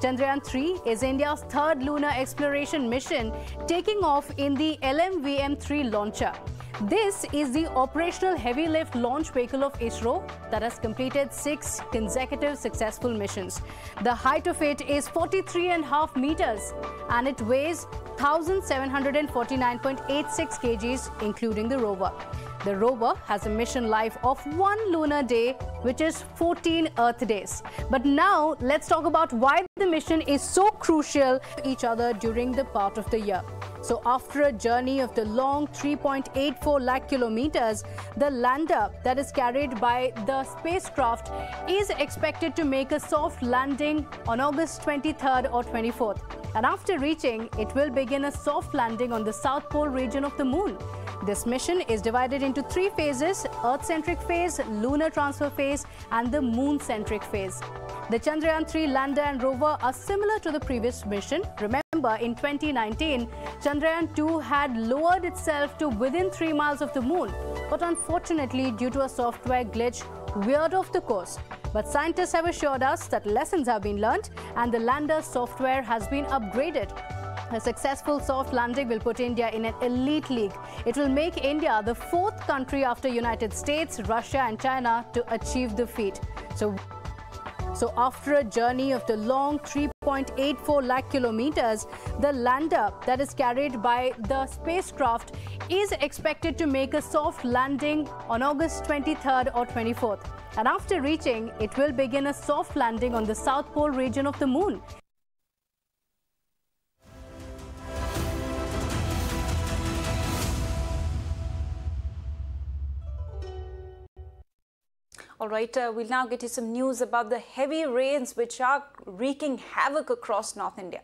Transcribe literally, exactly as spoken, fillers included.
Chandrayaan three is India's third lunar exploration mission, taking off in the L V M three launcher. This is the operational heavy lift launch vehicle of ISRO that has completed six consecutive successful missions. The height of it is forty-three and a half meters and it weighs one thousand seven hundred forty-nine point eight six kilograms, including the rover. The rover has a mission life of one lunar day, which is fourteen Earth days. But now let's talk about why the mission is so crucial to each other during the part of the year. So after a journey of the long three point eight four lakh kilometers, the lander that is carried by the spacecraft is expected to make a soft landing on August twenty-third or twenty-fourth. And after reaching, it will begin a soft landing on the South Pole region of the moon. This mission is divided into three phases: Earth-centric phase, lunar transfer phase and the moon-centric phase. The Chandrayaan three lander and rover are similar to the previous mission. Remember, in twenty nineteen, Chandrayaan two had lowered itself to within three miles of the moon. But unfortunately, due to a software glitch, veered off the course. But scientists have assured us that lessons have been learned and the lander's software has been upgraded. A successful soft landing will put India in an elite league. It will make India the fourth country after United States, Russia and China to achieve the feat. So, so after a journey of the long three point eight four lakh kilometers, the lander that is carried by the spacecraft is expected to make a soft landing on August twenty-third or twenty-fourth. And after reaching, it will begin a soft landing on the South Pole region of the moon. All right, uh, we'll now get you some news about the heavy rains which are wreaking havoc across North India.